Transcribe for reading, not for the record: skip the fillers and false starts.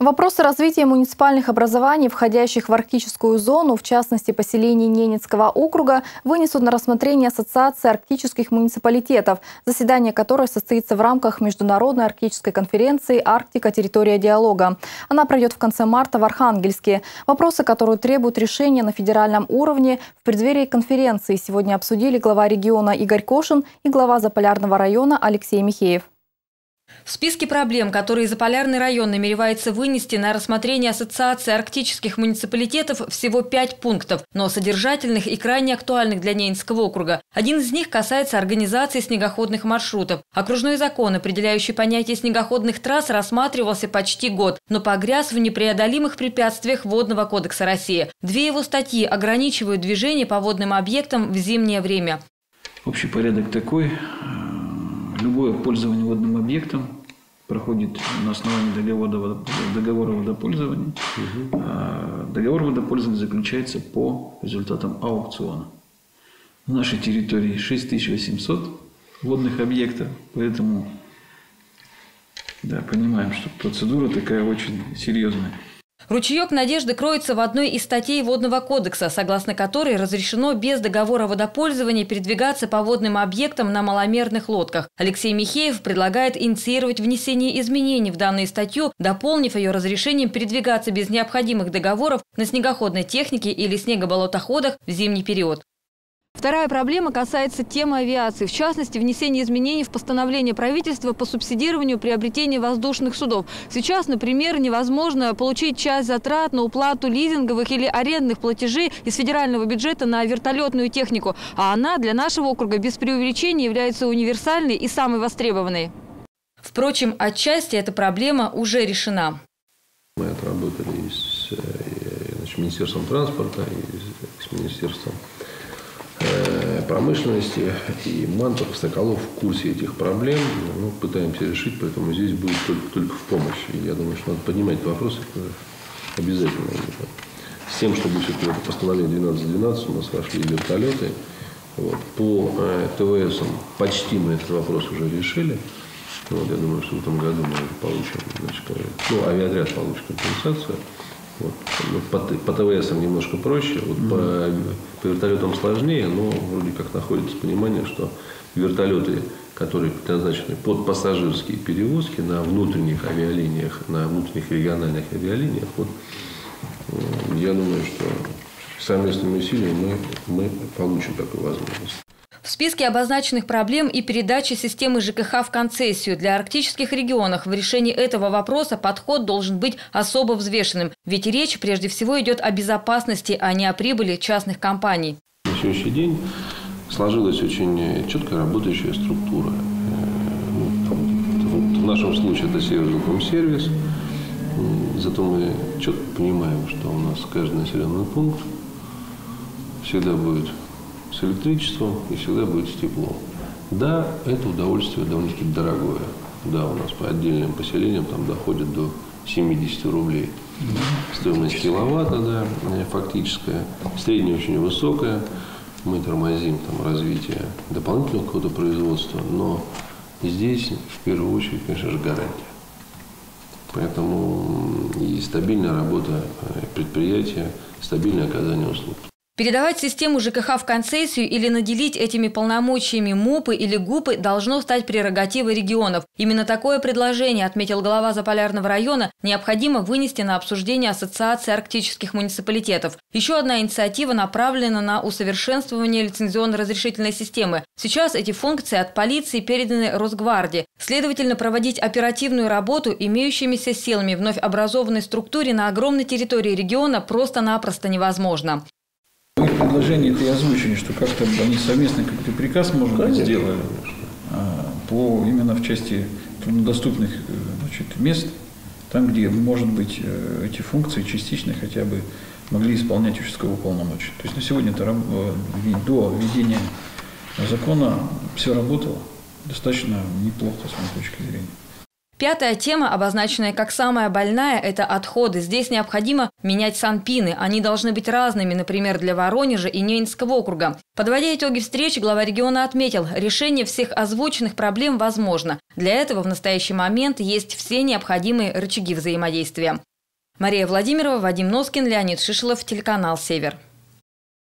Вопросы развития муниципальных образований, входящих в арктическую зону, в частности поселений Ненецкого округа, вынесут на рассмотрение Ассоциации арктических муниципалитетов, заседание которой состоится в рамках Международной арктической конференции «Арктика. Территория диалога». Она пройдет в конце марта в Архангельске. Вопросы, которые требуют решения на федеральном уровне, в преддверии конференции сегодня обсудили глава региона Игорь Кошин и глава Заполярного района Алексей Михеев. В списке проблем, которые Заполярный район намеревается вынести на рассмотрение Ассоциации арктических муниципалитетов, всего 5 пунктов, но содержательных и крайне актуальных для Ненецкого округа. Один из них касается организации снегоходных маршрутов. Окружной закон, определяющий понятие снегоходных трасс, рассматривался почти год, но погряз в непреодолимых препятствиях Водного кодекса России. Две его статьи ограничивают движение по водным объектам в зимнее время. Общий порядок такой. Любое пользование водным объектом проходит на основании договора водопользования. Договор водопользования заключается по результатам аукциона. На нашей территории 6800 водных объектов, поэтому понимаем, что процедура такая очень серьезная. Ручеек надежды кроется в одной из статей Водного кодекса, согласно которой разрешено без договора водопользования передвигаться по водным объектам на маломерных лодках. Алексей Михеев предлагает инициировать внесение изменений в данную статью, дополнив ее разрешением передвигаться без необходимых договоров на снегоходной технике или снегоболотоходах в зимний период. Вторая проблема касается темы авиации, в частности, внесения изменений в постановление правительства по субсидированию приобретения воздушных судов. Сейчас, например, невозможно получить часть затрат на уплату лизинговых или арендных платежей из федерального бюджета на вертолетную технику, а она для нашего округа без преувеличения является универсальной и самой востребованной. Впрочем, отчасти эта проблема уже решена. Мы отработали с Министерством транспорта и с Министерством промышленности, и Мантов, Соколов в курсе этих проблем, ну, пытаемся решить, поэтому здесь будет только в помощь. И я думаю, что надо поднимать вопросы обязательно. С тем, чтобы все-таки в постановление 12.12 у нас вошли вертолеты. Вот. По ТВС почти мы этот вопрос уже решили. Вот, я думаю, что в этом году мы получим, авиаотряд получит компенсацию. Вот. По ТВСам немножко проще, по вертолетам сложнее, но вроде как находится понимание, что вертолеты, которые предназначены под пассажирские перевозки на внутренних авиалиниях, на внутренних региональных авиалиниях, я думаю, что совместными усилиями мы получим такую возможность. В списке обозначенных проблем и передача системы ЖКХ в концессию для арктических регионов. В решении этого вопроса подход должен быть особо взвешенным, ведь речь прежде всего идет о безопасности, а не о прибыли частных компаний. На сегодняшний день сложилась очень четко работающая структура. В нашем случае это Северкомсервис. Зато мы четко понимаем, что у нас каждый населенный пункт всегда будет с электричеством и всегда будет с теплом. Да, это удовольствие довольно-таки дорогое. Да, у нас по отдельным поселениям там доходит до 70 рублей. Стоимость киловатта, фактическая. Средняя очень высокая. Мы тормозим развитие дополнительного какого-то производства, но здесь в первую очередь, конечно же, гарантия. Поэтому и стабильная работа предприятия, стабильное оказание услуг. Передавать систему ЖКХ в концессию или наделить этими полномочиями МОПы или ГУПы должно стать прерогативой регионов. Именно такое предложение, отметил глава Заполярного района, необходимо вынести на обсуждение Ассоциации арктических муниципалитетов. Еще одна инициатива направлена на усовершенствование лицензионно-разрешительной системы. Сейчас эти функции от полиции переданы Росгвардии. Следовательно, проводить оперативную работу имеющимися силами вновь образованной структуре на огромной территории региона просто-напросто невозможно. В их предложении это и озвучили, что как-то они совместно какой-то приказ, может быть, сделали по, именно в части труднодоступных мест, там, где, может быть, эти функции частично хотя бы могли исполнять участковые полномочия. То есть на сегодня это, до введения закона все работало достаточно неплохо с моей точки зрения. Пятая тема, обозначенная как самая больная, это отходы. Здесь необходимо менять санпины. Они должны быть разными, например, для Воронежа и Ненецкого округа. Подводя итоги встреч, глава региона отметил, решение всех озвученных проблем возможно. Для этого в настоящий момент есть все необходимые рычаги взаимодействия. Мария Владимирова, Вадим Носкин, Леонид Шишилов, телеканал «Север».